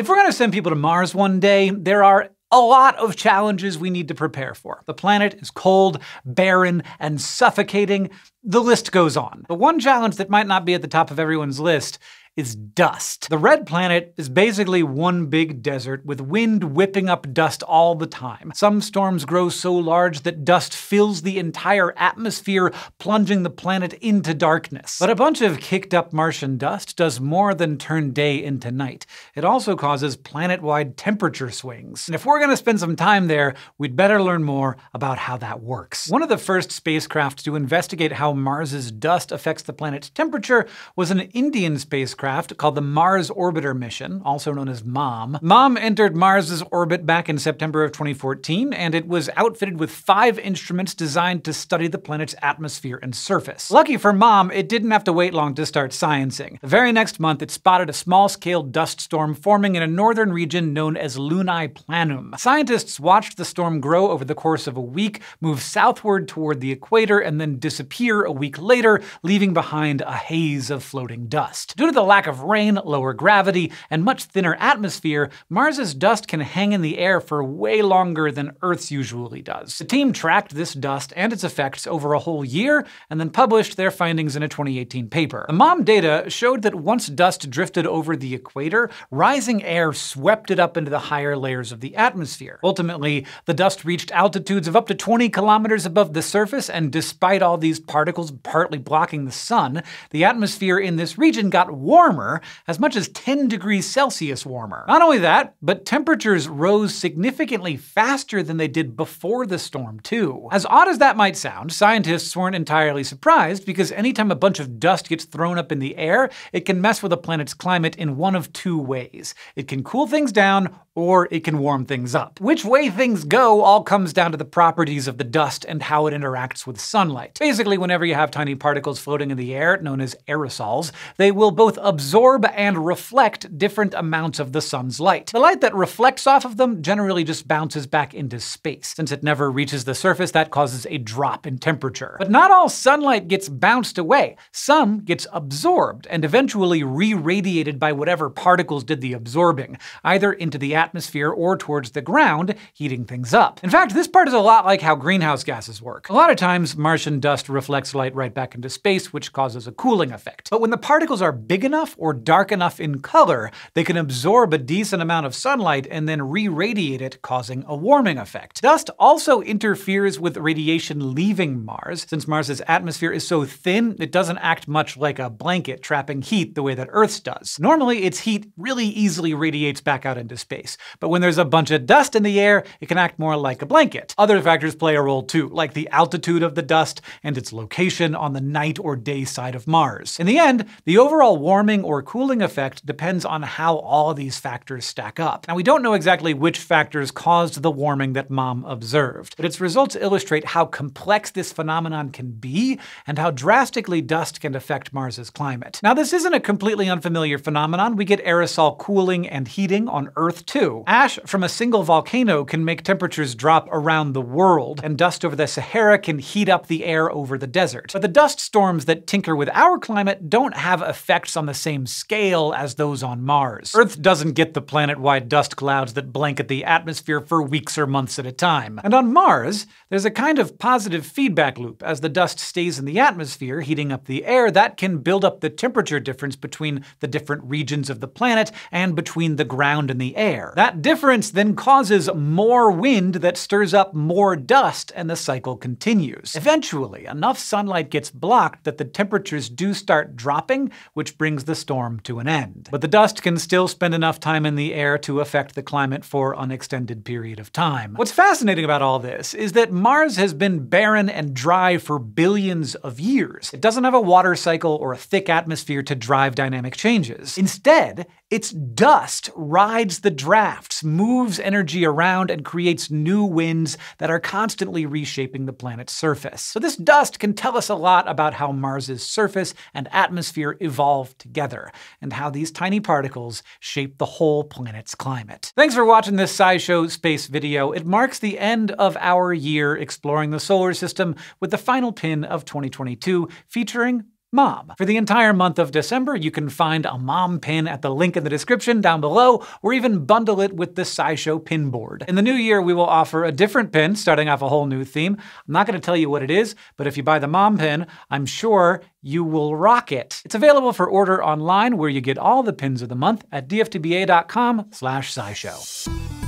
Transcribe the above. If we're going to send people to Mars one day, there are a lot of challenges we need to prepare for. The planet is cold, barren, and suffocating. The list goes on. The one challenge that might not be at the top of everyone's list is dust. The red planet is basically one big desert with wind whipping up dust all the time. Some storms grow so large that dust fills the entire atmosphere, plunging the planet into darkness. But a bunch of kicked up Martian dust does more than turn day into night. It also causes planet-wide temperature swings. And if we're going to spend some time there, we'd better learn more about how that works. One of the first spacecraft to investigate how Mars's dust affects the planet's temperature was an Indian spacecraft called the Mars Orbiter Mission, also known as MOM. MOM entered Mars's orbit back in September of 2014, and it was outfitted with 5 instruments designed to study the planet's atmosphere and surface. Lucky for MOM, it didn't have to wait long to start sciencing. The very next month, it spotted a small-scale dust storm forming in a northern region known as Lunae Planum. Scientists watched the storm grow over the course of a week, move southward toward the equator, and then disappear a week later, leaving behind a haze of floating dust. Due to the lack of rain, lower gravity, and much thinner atmosphere, Mars's dust can hang in the air for way longer than Earth's usually does. The team tracked this dust and its effects over a whole year, and then published their findings in a 2018 paper. The MOM data showed that once dust drifted over the equator, rising air swept it up into the higher layers of the atmosphere. Ultimately, the dust reached altitudes of up to 20 kilometers above the surface, and despite all these particles partly blocking the sun, the atmosphere in this region got warmer, as much as 10 degrees Celsius warmer. Not only that, but temperatures rose significantly faster than they did before the storm, too. As odd as that might sound, scientists weren't entirely surprised, because anytime a bunch of dust gets thrown up in the air, it can mess with a planet's climate in one of two ways. It can cool things down, or it can warm things up. Which way things go all comes down to the properties of the dust and how it interacts with sunlight. Basically, whenever you have tiny particles floating in the air, known as aerosols, they will both absorb and reflect different amounts of the sun's light. The light that reflects off of them generally just bounces back into space. Since it never reaches the surface, that causes a drop in temperature. But not all sunlight gets bounced away. Some gets absorbed and eventually re-radiated by whatever particles did the absorbing, either into the atmosphere or towards the ground, heating things up. In fact, this part is a lot like how greenhouse gases work. A lot of times, Martian dust reflects light right back into space, which causes a cooling effect. But when the particles are big enough or dark enough in color, they can absorb a decent amount of sunlight and then re-radiate it, causing a warming effect. Dust also interferes with radiation leaving Mars. Since Mars's atmosphere is so thin, it doesn't act much like a blanket trapping heat the way that Earth's does. Normally, its heat really easily radiates back out into space, but when there's a bunch of dust in the air, it can act more like a blanket. Other factors play a role too, like the altitude of the dust and its location on the night or day side of Mars. In the end, the overall warming or cooling effect depends on how all these factors stack up. Now, we don't know exactly which factors caused the warming that MOM observed, but its results illustrate how complex this phenomenon can be and how drastically dust can affect Mars's climate. Now, this isn't a completely unfamiliar phenomenon. We get aerosol cooling and heating on Earth, too. Ash from a single volcano can make temperatures drop around the world, and dust over the Sahara can heat up the air over the desert. But the dust storms that tinker with our climate don't have effects on the same scale as those on Mars. Earth doesn't get the planet-wide dust clouds that blanket the atmosphere for weeks or months at a time. And on Mars, there's a kind of positive feedback loop. As the dust stays in the atmosphere, heating up the air, that can build up the temperature difference between the different regions of the planet and between the ground and the air. That difference then causes more wind that stirs up more dust, and the cycle continues. Eventually, enough sunlight gets blocked that the temperatures do start dropping, which brings the storm to an end. But the dust can still spend enough time in the air to affect the climate for an extended period of time. What's fascinating about all this is that Mars has been barren and dry for billions of years. It doesn't have a water cycle or a thick atmosphere to drive dynamic changes. Instead, its dust rides the drafts, moves energy around, and creates new winds that are constantly reshaping the planet's surface. So this dust can tell us a lot about how Mars's surface and atmosphere evolved together, and how these tiny particles shape the whole planet's climate. Thanks for watching this SciShow Space video. It marks the end of our year exploring the solar system with the final pin of 2022, featuring mom. For the entire month of December, you can find a mom pin at the link in the description down below, or even bundle it with the SciShow pin board. In the new year, we will offer a different pin, starting off a whole new theme. I'm not going to tell you what it is, but if you buy the mom pin, I'm sure you will rock it. It's available for order online, where you get all the pins of the month at dftba.com/scishow.